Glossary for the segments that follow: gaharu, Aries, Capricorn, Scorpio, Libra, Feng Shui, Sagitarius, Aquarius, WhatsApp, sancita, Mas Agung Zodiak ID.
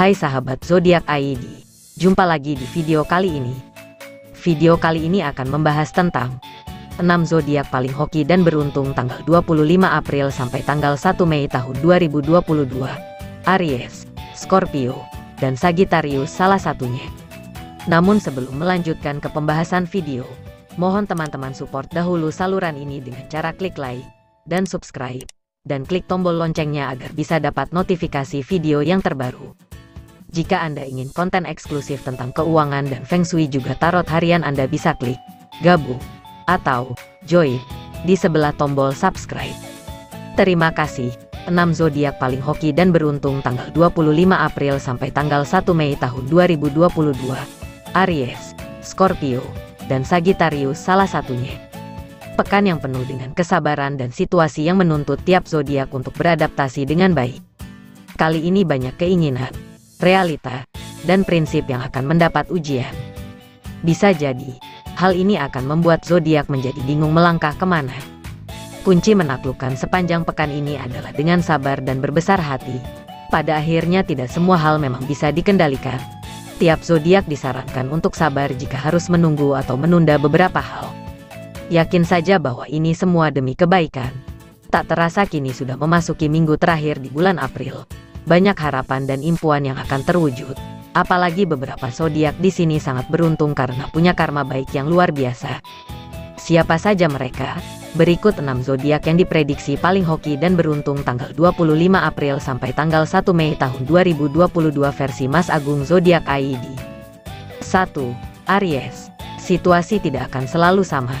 Hai sahabat zodiak ID, jumpa lagi di video kali ini. Video kali ini akan membahas tentang 6 zodiak paling hoki dan beruntung tanggal 25 April sampai tanggal 1 Mei tahun 2022. Aries, Scorpio, dan Sagitarius salah satunya. Namun sebelum melanjutkan ke pembahasan video, mohon teman-teman support dahulu saluran ini dengan cara klik like dan subscribe, dan klik tombol loncengnya agar bisa dapat notifikasi video yang terbaru. Jika Anda ingin konten eksklusif tentang keuangan dan Feng Shui juga tarot harian, Anda bisa klik gabung atau join di sebelah tombol subscribe. Terima kasih. 6 zodiak paling hoki dan beruntung tanggal 25 April sampai tanggal 1 Mei tahun 2022. Aries, Scorpio, dan Sagitarius salah satunya. Pekan yang penuh dengan kesabaran dan situasi yang menuntut tiap zodiak untuk beradaptasi dengan baik. Kali ini banyak keinginan, realita, dan prinsip yang akan mendapat ujian. Bisa jadi, hal ini akan membuat zodiak menjadi bingung melangkah kemana. Kunci menaklukkan sepanjang pekan ini adalah dengan sabar dan berbesar hati. Pada akhirnya tidak semua hal memang bisa dikendalikan. Tiap zodiak disarankan untuk sabar jika harus menunggu atau menunda beberapa hal. Yakin saja bahwa ini semua demi kebaikan. Tak terasa kini sudah memasuki minggu terakhir di bulan April. Banyak harapan dan impuan yang akan terwujud. Apalagi beberapa zodiak di sini sangat beruntung karena punya karma baik yang luar biasa. Siapa saja mereka? Berikut 6 zodiak yang diprediksi paling hoki dan beruntung tanggal 25 April sampai tanggal 1 Mei tahun 2022 versi Mas Agung Zodiak ID. 1. Aries. Situasi tidak akan selalu sama.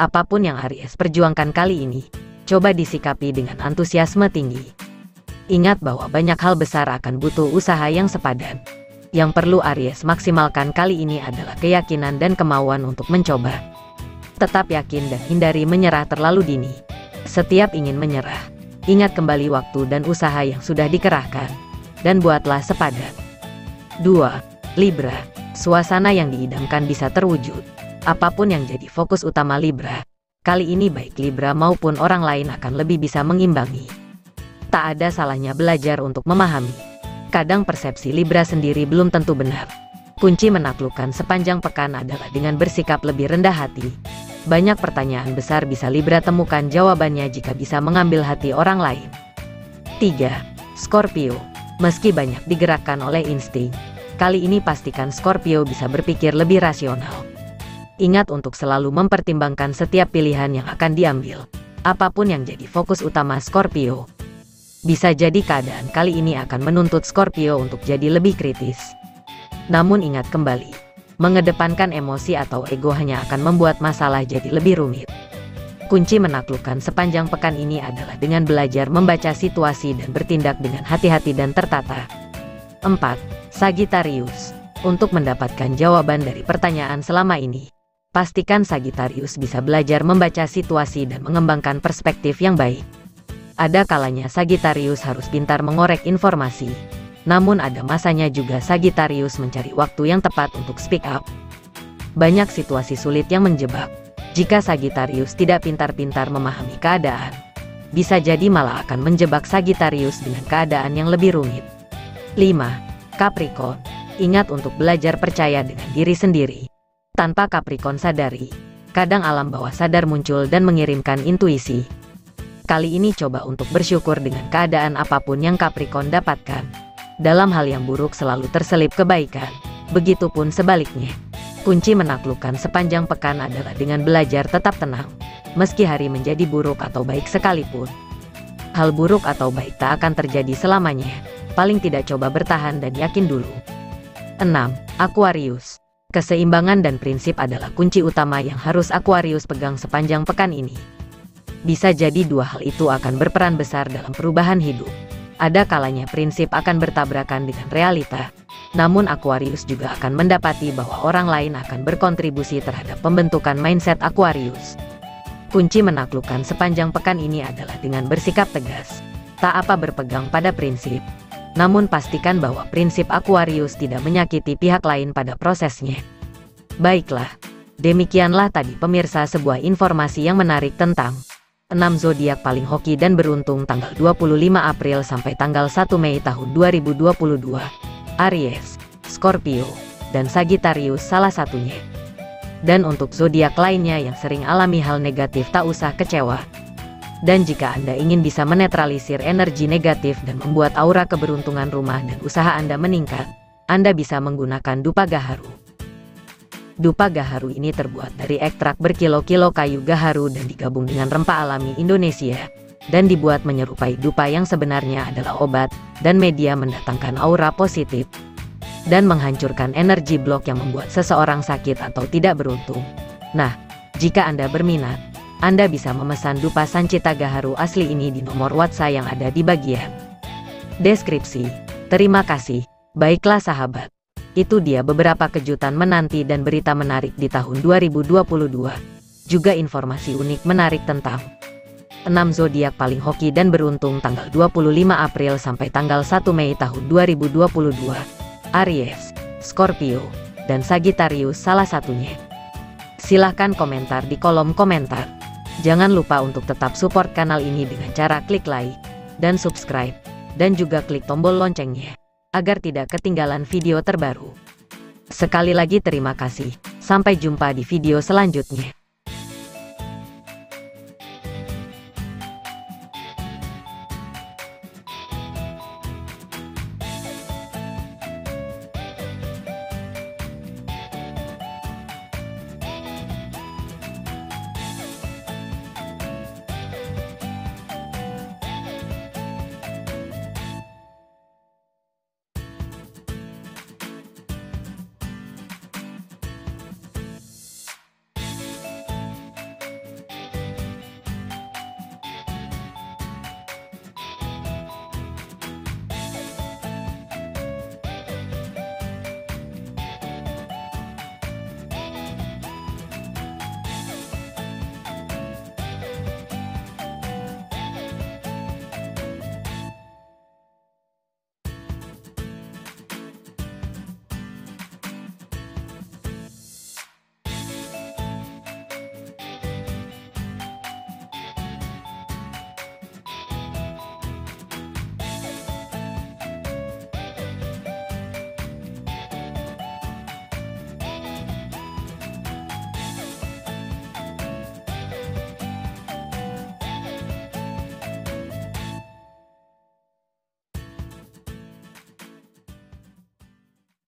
Apapun yang Aries perjuangkan kali ini, coba disikapi dengan antusiasme tinggi. Ingat bahwa banyak hal besar akan butuh usaha yang sepadan. Yang perlu Aries maksimalkan kali ini adalah keyakinan dan kemauan untuk mencoba. Tetap yakin dan hindari menyerah terlalu dini. Setiap ingin menyerah, ingat kembali waktu dan usaha yang sudah dikerahkan, dan buatlah sepadan. 2. Libra. Suasana yang diidamkan bisa terwujud. Apapun yang jadi fokus utama Libra, kali ini baik Libra maupun orang lain akan lebih bisa mengimbangi. Tak ada salahnya belajar untuk memahami. Kadang persepsi Libra sendiri belum tentu benar. Kunci menaklukkan sepanjang pekan adalah dengan bersikap lebih rendah hati. Banyak pertanyaan besar bisa Libra temukan jawabannya jika bisa mengambil hati orang lain. 3. Scorpio. Meski banyak digerakkan oleh insting, kali ini pastikan Scorpio bisa berpikir lebih rasional. Ingat untuk selalu mempertimbangkan setiap pilihan yang akan diambil. Apapun yang jadi fokus utama Scorpio. Bisa jadi keadaan kali ini akan menuntut Scorpio untuk jadi lebih kritis. Namun ingat kembali, mengedepankan emosi atau ego hanya akan membuat masalah jadi lebih rumit. Kunci menaklukkan sepanjang pekan ini adalah dengan belajar membaca situasi dan bertindak dengan hati-hati dan tertata. 4. Sagitarius. Untuk mendapatkan jawaban dari pertanyaan selama ini, pastikan Sagitarius bisa belajar membaca situasi dan mengembangkan perspektif yang baik. Ada kalanya Sagitarius harus pintar mengorek informasi. Namun ada masanya juga Sagitarius mencari waktu yang tepat untuk speak up. Banyak situasi sulit yang menjebak. Jika Sagitarius tidak pintar-pintar memahami keadaan, bisa jadi malah akan menjebak Sagitarius dengan keadaan yang lebih rumit. 5. Capricorn. Ingat untuk belajar percaya dengan diri sendiri. Tanpa Capricorn sadari, kadang alam bawah sadar muncul dan mengirimkan intuisi. Kali ini coba untuk bersyukur dengan keadaan apapun yang Capricorn dapatkan. Dalam hal yang buruk selalu terselip kebaikan, begitupun sebaliknya. Kunci menaklukkan sepanjang pekan adalah dengan belajar tetap tenang, meski hari menjadi buruk atau baik sekalipun. Hal buruk atau baik tak akan terjadi selamanya, paling tidak coba bertahan dan yakin dulu. 6. Aquarius. Keseimbangan dan prinsip adalah kunci utama yang harus Aquarius pegang sepanjang pekan ini. Bisa jadi dua hal itu akan berperan besar dalam perubahan hidup. Ada kalanya prinsip akan bertabrakan dengan realita. Namun Aquarius juga akan mendapati bahwa orang lain akan berkontribusi terhadap pembentukan mindset Aquarius. Kunci menaklukkan sepanjang pekan ini adalah dengan bersikap tegas. Tak apa berpegang pada prinsip. Namun pastikan bahwa prinsip Aquarius tidak menyakiti pihak lain pada prosesnya. Baiklah, demikianlah tadi pemirsa sebuah informasi yang menarik tentang 6 zodiak paling hoki dan beruntung tanggal 25 April sampai tanggal 1 Mei tahun 2022. Aries, Scorpio, dan Sagitarius salah satunya. Dan untuk zodiak lainnya yang sering alami hal negatif, tak usah kecewa. Dan jika Anda ingin bisa menetralisir energi negatif dan membuat aura keberuntungan rumah dan usaha Anda meningkat, Anda bisa menggunakan dupa gaharu. Dupa gaharu ini terbuat dari ekstrak berkilo-kilo kayu gaharu dan digabung dengan rempah alami Indonesia, dan dibuat menyerupai dupa yang sebenarnya adalah obat dan media mendatangkan aura positif dan menghancurkan energi blok yang membuat seseorang sakit atau tidak beruntung. Nah, jika Anda berminat, Anda bisa memesan dupa sancita gaharu asli ini di nomor WhatsApp yang ada di bagian deskripsi. Terima kasih. Baiklah sahabat, itu dia beberapa kejutan menanti dan berita menarik di tahun 2022. Juga informasi unik menarik tentang 6 zodiak paling hoki dan beruntung tanggal 25 April sampai tanggal 1 Mei tahun 2022. Aries, Scorpio, dan Sagitarius salah satunya. Silahkan komentar di kolom komentar. Jangan lupa untuk tetap support kanal ini dengan cara klik like dan subscribe, dan juga klik tombol loncengnya, agar tidak ketinggalan video terbaru. Sekali lagi terima kasih, sampai jumpa di video selanjutnya.